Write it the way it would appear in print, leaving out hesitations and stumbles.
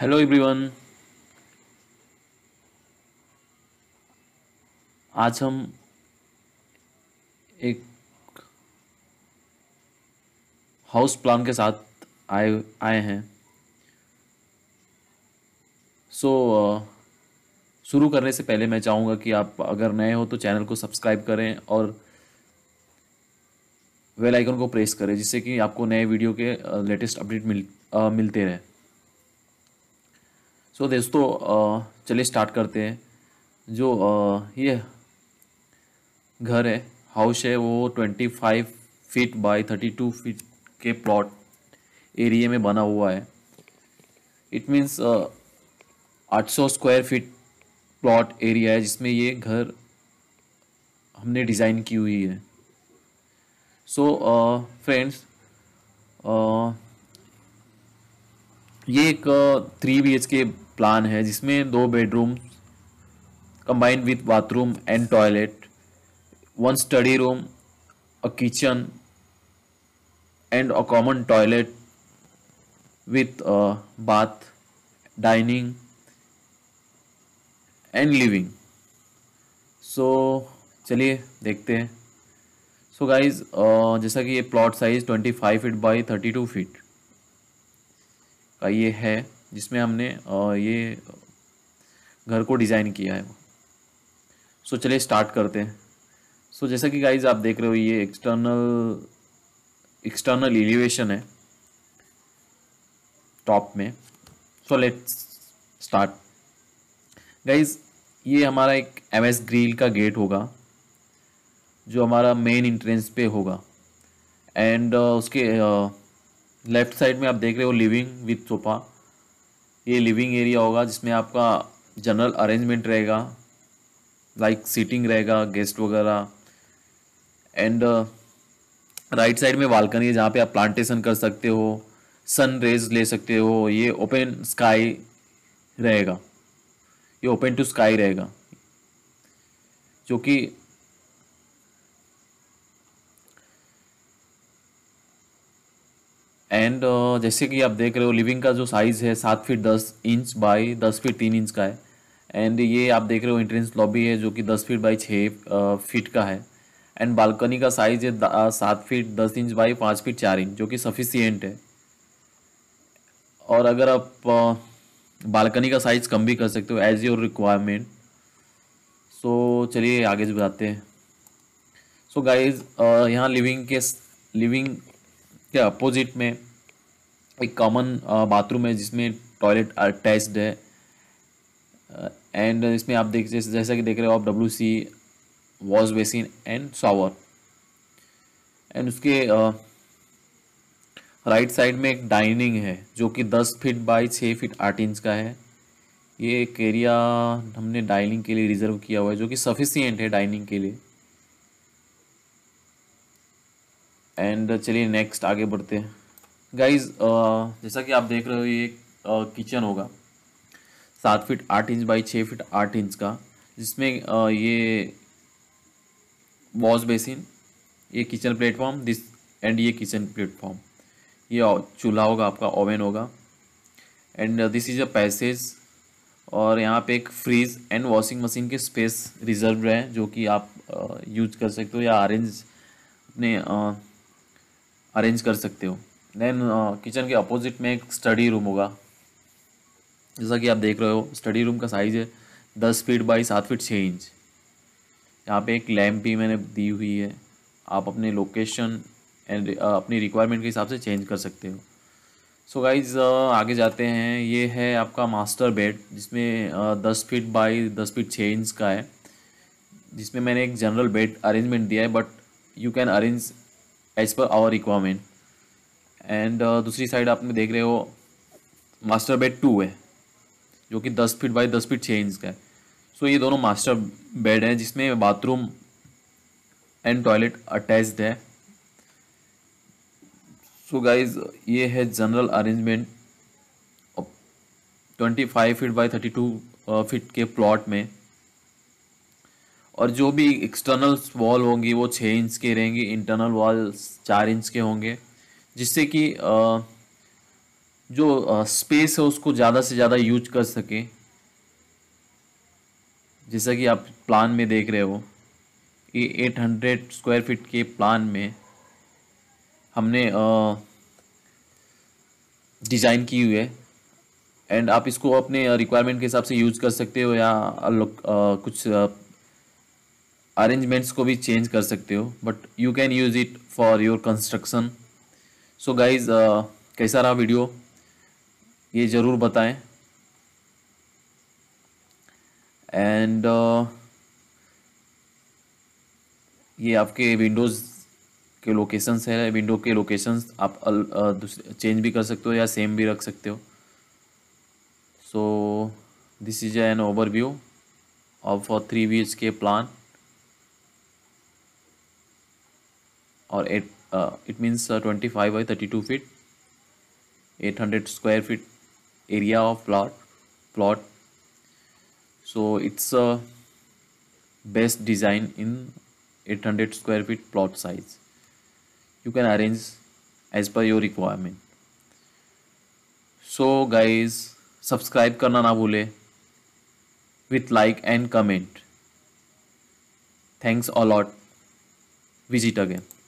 Hello everyone, आज हम एक हाउस प्लान के साथ आए हैं। शुरू करने से पहले मैं चाहूँगा कि आप अगर नए हो तो चैनल को सब्सक्राइब करें और बेल आइकन को प्रेस करें, जिससे कि आपको नए वीडियो के लेटेस्ट अपडेट मिलते रहें। तो दोस्तों चलिए स्टार्ट करते हैं। जो ये घर है, हाउस है, वो 25 फीट बाय 32 फीट के प्लॉट एरिया में बना हुआ है। It means 800 square feet plot area है, जिसमें ये घर हमने डिज़ाइन की हुई है। सो फ्रेंड्स, ये एक 3 BHK प्लान है, जिसमें 2 bedroom combined with bathroom and toilet, 1 study room, a kitchen and a common toilet with bath, dining and living. So चलिए देखते हैं। सो गाइज, जैसा कि ये plot size 25 feet by 32 feet का ये है, जिसमें हमने ये घर को डिज़ाइन किया है। सो चलिए स्टार्ट करते हैं। सो जैसा कि गाइज आप देख रहे हो, ये एक्सटर्नल एलिवेशन है टॉप में। So let's start guys. ये हमारा एक MS ग्रिल का गेट होगा, जो हमारा मेन एंट्रेंस पे होगा। एंड उसके लेफ़्ट साइड में आप देख रहे हो लिविंग विथ सोफा, ये लिविंग एरिया होगा, जिसमें आपका जनरल अरेंजमेंट रहेगा, लाइक सीटिंग रहेगा, गेस्ट वगैरह। एंड राइट साइड में बालकनी है, जहाँ पे आप प्लांटेशन कर सकते हो, सन रेज ले सकते हो। ये ओपन स्काई रहेगा, ये ओपन टू स्काई रहेगा, जो कि एंड जैसे कि आप देख रहे हो, लिविंग का जो साइज़ है 7 feet 10 inch by 10 feet 3 inch का है। एंड ये आप देख रहे हो एंट्रेंस लॉबी है, जो कि 10 फीट बाई 6 फीट का है। एंड बालकनी का साइज़ है 7 feet 10 inch by 5 feet 4 inch, जो कि सफिशियंट है। और अगर आप बालकनी का साइज़ कम भी कर सकते हो एज योर रिक्वायरमेंट। सो चलिए आगे बढ़ाते हैं। सो गाइज, यहाँ लिविंग के अपोजिट में एक कॉमन बाथरूम है, जिसमें टॉयलेट अटैच्ड है। एंड इसमें आप जैसा कि देख रहे हो आप, WC, wash basin and shower. And उसके राइट साइड में एक डाइनिंग है, जो कि 10 फीट बाई 6 फीट 8 इंच का है। ये एक एरिया हमने डाइनिंग के लिए रिजर्व किया हुआ है, जो कि सफिशिएंट है डाइनिंग के लिए। एंड चलिए नेक्स्ट आगे बढ़ते हैं गाइज। जैसा कि आप देख रहे हो, ये किचन होगा 7 feet 8 inch by 6 feet 8 inch का, जिसमें ये वॉश बेसिन, ये किचन प्लेटफॉर्म ये चूल्हा होगा, आपका ओवन होगा। And this is a passage, और यहाँ पे एक फ्रीज एंड वॉशिंग मशीन के स्पेस रिजर्व है, जो कि आप यूज कर सकते हो या अरेंज कर सकते हो। देन किचन के अपोजिट में एक स्टडी रूम होगा, जैसा कि आप देख रहे हो। स्टडी रूम का साइज़ है 10 फीट बाई 7 फीट 6 इंच। यहाँ पे एक लैम्प भी मैंने दी हुई है, आप अपने लोकेशन एंड अपनी रिक्वायरमेंट के हिसाब से चेंज कर सकते हो। सो गाइज, आगे जाते हैं। ये है आपका मास्टर बेड, जिसमें 10 फीट बाई 10 फीट 6 इंच का है, जिसमें मैंने एक जनरल बेड अरेंजमेंट दिया है, but you can arrange as per our requirement. And दूसरी साइड आप में देख रहे हो मास्टर बेड 2 है, जो कि 10 फीट बाई 10 फीट 6 इंच का है। सो ये दोनों मास्टर बेड हैं, जिसमें बाथरूम एंड टॉयलेट अटैच्ड है। सो गाइज, ये है general arrangement 25 feet by 32 feet के प्लॉट में। और जो भी एक्सटर्नल वॉल होंगी वो 6 इंच के रहेंगी, इंटरनल वॉल 4 इंच के होंगे, जिससे कि जो स्पेस है उसको ज़्यादा से ज़्यादा यूज कर सके, जैसा कि आप प्लान में देख रहे हो। ये 800 स्क्वायर फीट के प्लान में हमने डिज़ाइन की हुई है, एंड आप इसको अपने रिक्वायरमेंट के हिसाब से यूज कर सकते हो या कुछ अरेंजमेंट्स को भी चेंज कर सकते हो, but you can use it for your construction. So guys, कैसा रहा वीडियो ये ज़रूर बताएं, एंड ये आपके विंडोज़ के लोकेशंस है। विंडो के लोकेशंस आप चेंज भी कर सकते हो या सेम भी रख सकते हो। So this is an overview of 3 BHK plan और it means 25 by 32 feet 800 square feet area of plot. So it's best design in 800 square feet plot size. You can arrange as per your requirement. So guys, subscribe करना ना भूले with like and comment. Thanks a lot. Visit again.